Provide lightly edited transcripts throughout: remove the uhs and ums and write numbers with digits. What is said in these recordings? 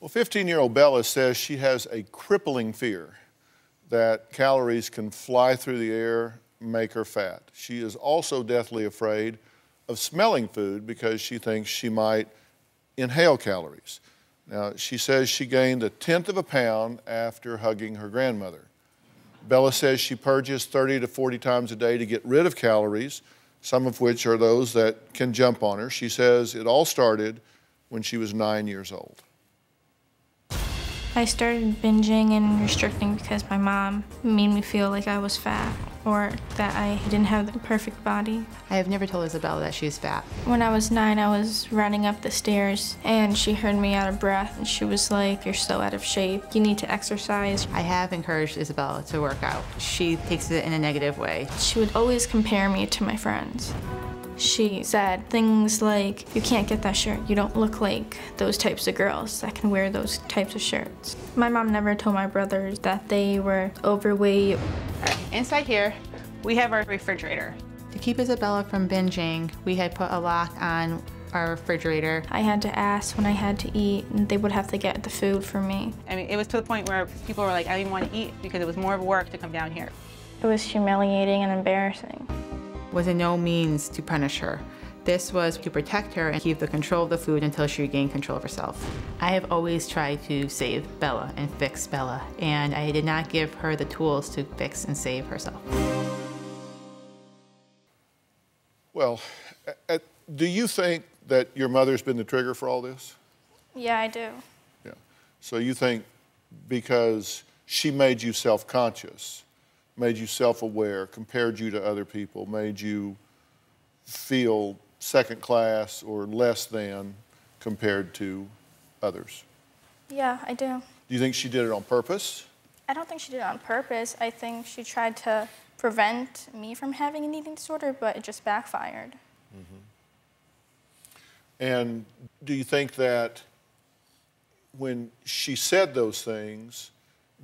Well, 15-year-old Bella says she has a crippling fear that calories can fly through the air, make her fat. She is also deathly afraid of smelling food because she thinks she might inhale calories. Now, she says she gained a tenth of a pound after hugging her grandmother. Bella says she purges 30 to 40 times a day to get rid of calories, some of which are those that can jump on her. She says it all started when she was 9 years old. I started binging and restricting because my mom made me feel like I was fat or that I didn't have the perfect body. I have never told Isabella that she's fat. When I was 9, I was running up the stairs and she heard me out of breath and she was like, "You're so out of shape. You need to exercise." I have encouraged Isabella to work out. She takes it in a negative way. She would always compare me to my friends. She said things like, "You can't get that shirt. You don't look like those types of girls that can wear those types of shirts." My mom never told my brothers that they were overweight. All right, inside here, we have our refrigerator. To keep Isabella from binging, we had put a lock on our refrigerator. I had to ask when I had to eat, and they would have to get the food for me. I mean, it was to the point where people were like, "I didn't want to eat," because it was more of work to come down here. It was humiliating and embarrassing. Was in no means to punish her. This was to protect her and keep the control of the food until she regained control of herself. I have always tried to save Bella and fix Bella, and I did not give her the tools to fix and save herself. Well, do you think that your mother's been the trigger for all this? Yeah, I do. Yeah. So you think because she made you self-conscious, made you self-aware, compared you to other people, made you feel second class or less than compared to others? Yeah, I do. Do you think she did it on purpose? I don't think she did it on purpose. I think she tried to prevent me from having an eating disorder, but it just backfired. Mm-hmm. And do you think that when she said those things,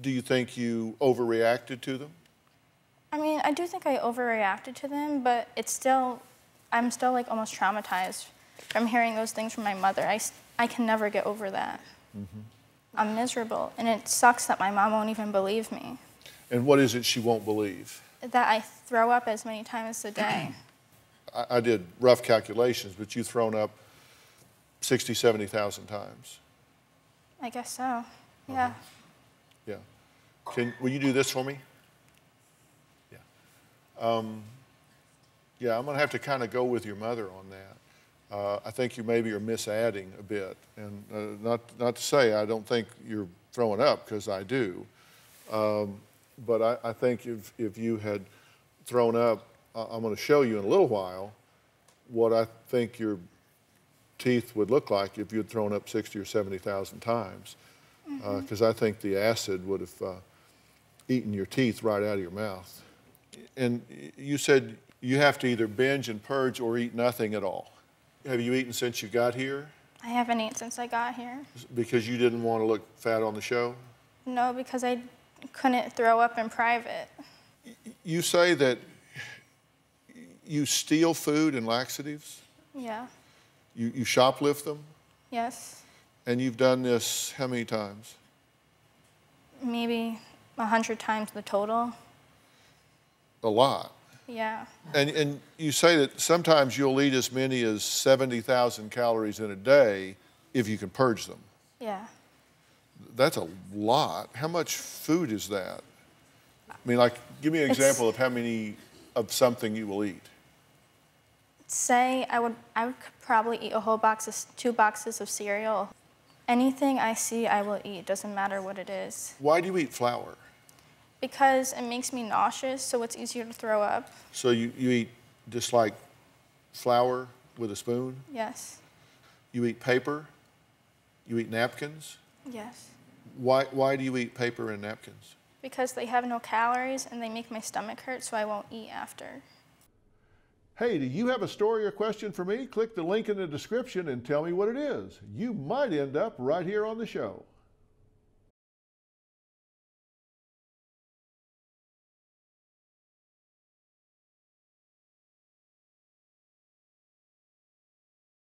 do you think you overreacted to them? I mean, I do think I overreacted to them, but it's still, I'm still like almost traumatized from hearing those things from my mother. I can never get over that. Mm-hmm. I'm miserable, and it sucks that my mom won't even believe me. And what is it she won't believe? That I throw up as many times a day. I did rough calculations, but you've thrown up 60, 70,000 times. I guess so, mm-hmm. Yeah. Yeah. Will you do this for me? Yeah. Yeah, I'm going to have to kind of go with your mother on that. I think you maybe are misadding a bit. And not to say I don't think you're throwing up, because I do. But I think if you had thrown up, I'm going to show you in a little while what I think your teeth would look like if you had thrown up 60 or 70,000 times. Because I think the acid would have eaten your teeth right out of your mouth. And you said you have to either binge and purge or eat nothing at all. Have you eaten since you got here? I haven't eaten since I got here. Because you didn't want to look fat on the show? No, because I couldn't throw up in private. You say that you steal food and laxatives? Yeah. You shoplift them? Yes. And you've done this how many times? Maybe 100 times the total. A lot. Yeah. And you say that sometimes you'll eat as many as 70,000 calories in a day if you can purge them. Yeah. That's a lot. How much food is that? I mean, like, give me an example of how many of something you will eat. Say I would probably eat a whole box of 2 boxes of cereal. Anything I see, I will eat, doesn't matter what it is. Why do you eat flour? Because it makes me nauseous, so it's easier to throw up. So you eat just like flour with a spoon? Yes. You eat paper? You eat napkins? Yes. Why do you eat paper and napkins? Because they have no calories and they make my stomach hurt, so I won't eat after. Hey, do you have a story or question for me? Click the link in the description and tell me what it is. You might end up right here on the show.